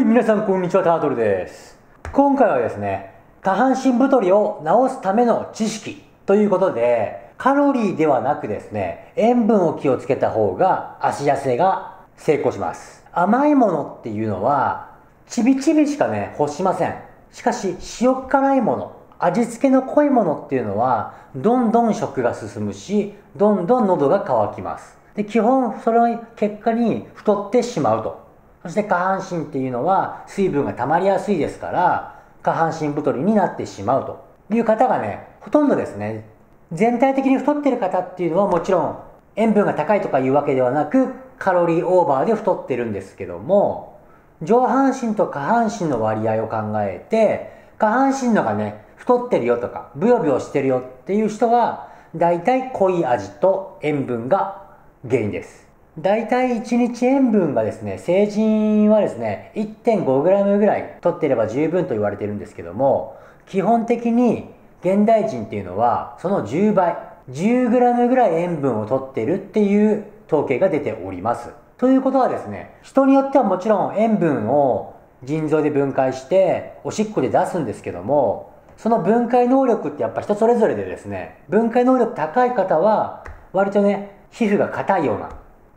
はい、皆さんこんにちは、タートルです。今回はですね、下半身太りを治すための知識ということで、カロリーではなくですね、塩分を気をつけた方が足痩せが成功します。甘いものっていうのは、ちびちびしかね、欲しません。しかし、塩辛いもの、味付けの濃いものっていうのは、どんどん食が進むし、どんどん喉が渇きます。で、基本、その結果に太ってしまうと。そして下半身っていうのは水分が溜まりやすいですから、下半身太りになってしまうという方がね、ほとんどですね。全体的に太ってる方っていうのはもちろん塩分が高いとかいうわけではなく、カロリーオーバーで太ってるんですけども、上半身と下半身の割合を考えて、下半身のがね、太ってるよとか、ブヨブヨしてるよっていう人は、だいたい濃い味と塩分が原因です。だいたい1日塩分がですね、成人はですね、1.5g ぐらい摂っていれば十分と言われているんですけども、基本的に現代人っていうのはその10倍、10g ぐらい塩分を摂っているっていう統計が出ております。ということはですね、人によってはもちろん塩分を腎臓で分解しておしっこで出すんですけども、その分解能力ってやっぱ人それぞれでですね、分解能力高い方は割とね、皮膚が硬いような、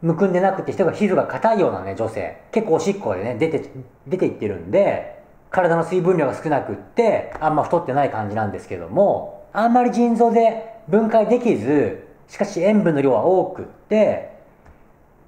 むくんでなくて人が皮膚が硬いようなね、女性。結構おしっこでね、出ていってるんで、体の水分量が少なくって、あんま太ってない感じなんですけども、あんまり腎臓で分解できず、しかし塩分の量は多くって、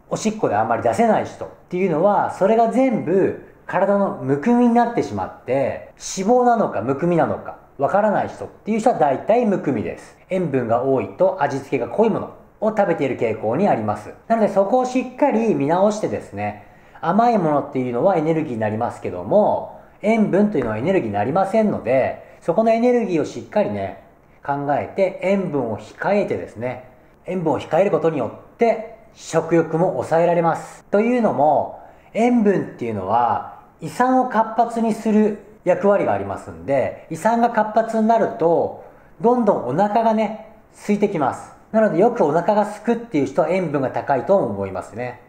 おしっこであんまり出せない人っていうのは、それが全部体のむくみになってしまって、脂肪なのかむくみなのかわからない人っていう人は大体むくみです。塩分が多いと味付けが濃いものを食べている傾向にあります。なのでそこをしっかり見直してですね、甘いものっていうのはエネルギーになりますけども、塩分というのはエネルギーになりませんので、そこのエネルギーをしっかりね、考えて塩分を控えてですね、塩分を控えることによって食欲も抑えられます。というのも、塩分っていうのは胃酸を活発にする役割がありますんで、胃酸が活発になると、どんどんお腹がね、空いてきます。なのでよくお腹がすくっていう人は塩分が高いと思いますね。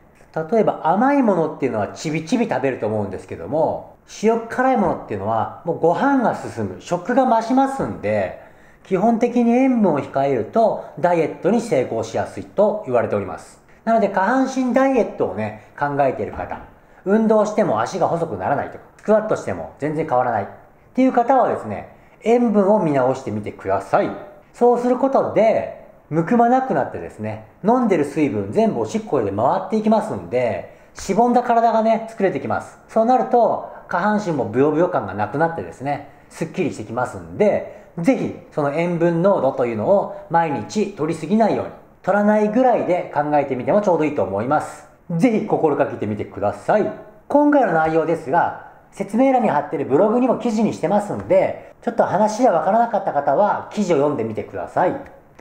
例えば甘いものっていうのはちびちび食べると思うんですけども、塩辛いものっていうのはもうご飯が進む、食が増しますんで、基本的に塩分を控えるとダイエットに成功しやすいと言われております。なので下半身ダイエットをね、考えている方、運動しても足が細くならないとか、スクワットしても全然変わらないっていう方はですね、塩分を見直してみてください。そうすることで、むくまなくなってですね、飲んでる水分全部おしっこで回っていきますんで、しぼんだ体がね、作れてきます。そうなると、下半身もブヨブヨ感がなくなってですね、すっきりしてきますんで、ぜひ、その塩分濃度というのを毎日取りすぎないように、取らないぐらいで考えてみてもちょうどいいと思います。ぜひ、心がけてみてください。今回の内容ですが、説明欄に貼ってるブログにも記事にしてますんで、ちょっと話がわからなかった方は、記事を読んでみてください。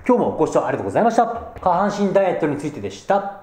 今日もご視聴ありがとうございました。下半身ダイエットについてでした。